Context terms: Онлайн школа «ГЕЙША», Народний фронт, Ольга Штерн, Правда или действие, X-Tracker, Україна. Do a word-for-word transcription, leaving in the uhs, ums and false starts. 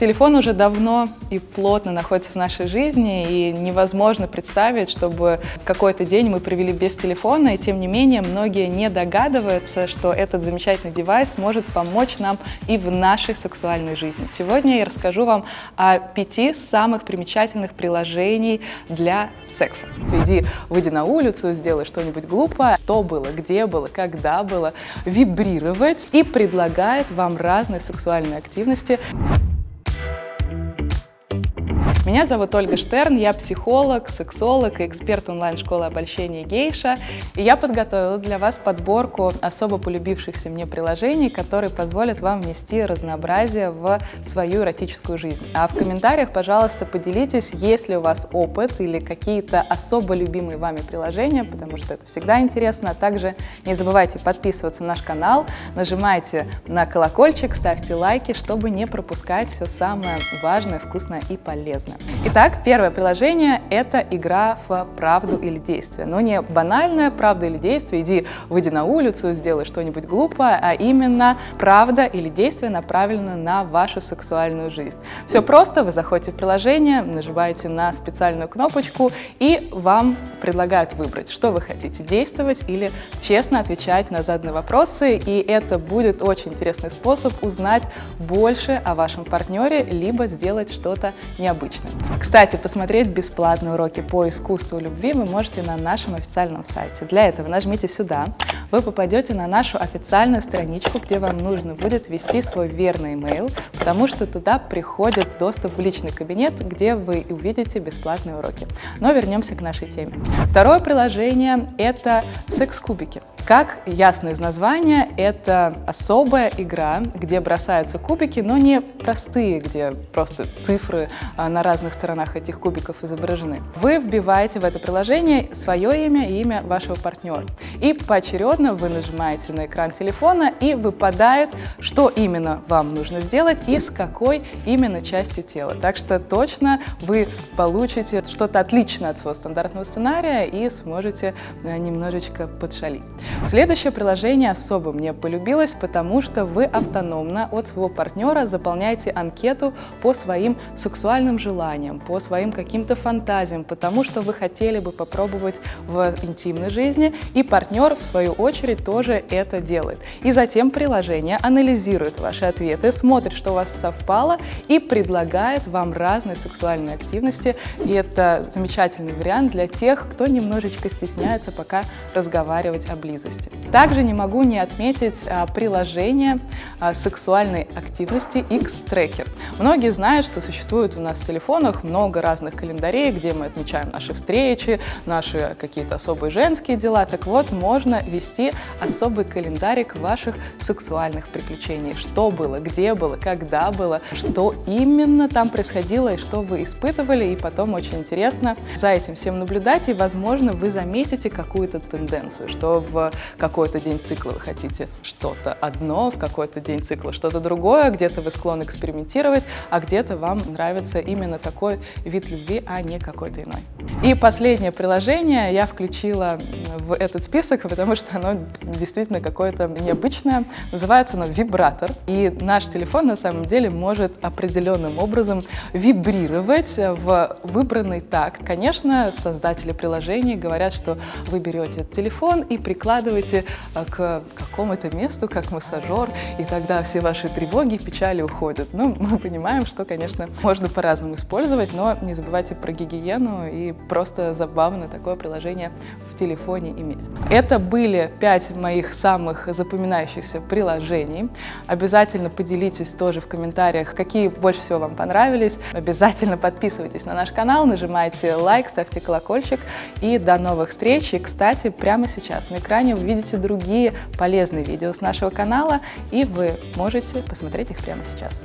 Телефон уже давно и плотно находится в нашей жизни, и невозможно представить, чтобы какой-то день мы провели без телефона, и тем не менее многие не догадываются, что этот замечательный девайс может помочь нам и в нашей сексуальной жизни. Сегодня я расскажу вам о пяти самых примечательных приложений для секса. Иди, выйди на улицу, сделай что-нибудь глупое, что было, где было, когда было, вибрировать и предлагает вам разные сексуальные активности. Меня зовут Ольга Штерн, я психолог, сексолог и эксперт онлайн-школы обольщения «Гейша». И я подготовила для вас подборку особо полюбившихся мне приложений, которые позволят вам внести разнообразие в свою эротическую жизнь. А в комментариях, пожалуйста, поделитесь, есть ли у вас опыт или какие-то особо любимые вами приложения, потому что это всегда интересно. А также не забывайте подписываться на наш канал, нажимайте на колокольчик, ставьте лайки, чтобы не пропускать все самое важное, вкусное и полезное. Итак, первое приложение – это игра в правду или действие. Но не банальная правда или действие, иди, выйди на улицу, сделай что-нибудь глупое, а именно правда или действие направлено на вашу сексуальную жизнь. Все просто, вы заходите в приложение, нажимаете на специальную кнопочку, и вам предлагают выбрать, что вы хотите, действовать или честно отвечать на заданные вопросы, и это будет очень интересный способ узнать больше о вашем партнере, либо сделать что-то необычное. Кстати, посмотреть бесплатные уроки по искусству любви вы можете на нашем официальном сайте. Для этого нажмите сюда, вы попадете на нашу официальную страничку, где вам нужно будет ввести свой верный имейл, потому что туда приходит доступ в личный кабинет, где вы увидите бесплатные уроки. Но вернемся к нашей теме. Второе приложение – это секс-кубики. Как ясно из названия, это особая игра, где бросаются кубики, но не простые, где просто цифры на разных сторонах этих кубиков изображены. Вы вбиваете в это приложение свое имя и имя вашего партнера. И поочередно вы нажимаете на экран телефона, и выпадает, что именно вам нужно сделать и с какой именно частью тела. Так что точно вы получите что-то отличное от своего стандартного сценария и сможете немножечко подшалить. Следующее приложение особо мне полюбилось, потому что вы автономно от своего партнера заполняете анкету по своим сексуальным желаниям, по своим каким-то фантазиям, потому что вы хотели бы попробовать в интимной жизни, и партнер, в свою очередь, тоже это делает. И затем приложение анализирует ваши ответы, смотрит, что у вас совпало, и предлагает вам разные сексуальные активности. И это замечательный вариант для тех, кто немножечко стесняется пока разговаривать об близости. Также не могу не отметить а, приложение а, сексуальной активности X-Tracker. Многие знают, что существует у нас в телефонах много разных календарей, где мы отмечаем наши встречи, наши какие-то особые женские дела. Так вот, можно вести особый календарик ваших сексуальных приключений. Что было, где было, когда было, что именно там происходило и что вы испытывали. И потом очень интересно за этим всем наблюдать, и, возможно, вы заметите какую-то тенденцию, что в в какой-то день цикла вы хотите что-то одно, в какой-то день цикла что-то другое, где-то вы склонны экспериментировать, а где-то вам нравится именно такой вид любви, а не какой-то иной. И последнее приложение я включила в этот список, потому что оно действительно какое-то необычное. Называется оно вибратор. И наш телефон на самом деле может определенным образом вибрировать в выбранный такт. Конечно, создатели приложений говорят, что вы берете телефон и прикладываете прикладываете к какому-то месту, как массажер, и тогда все ваши тревоги и печали уходят. Ну, мы понимаем, что, конечно, можно по-разному использовать, но не забывайте про гигиену, и просто забавно такое приложение в телефоне иметь. Это были пять моих самых запоминающихся приложений. Обязательно поделитесь тоже в комментариях, какие больше всего вам понравились. Обязательно подписывайтесь на наш канал, нажимайте лайк, ставьте колокольчик, и до новых встреч. И, кстати, прямо сейчас на экране вы видите другие полезные видео с нашего канала, и вы можете посмотреть их прямо сейчас.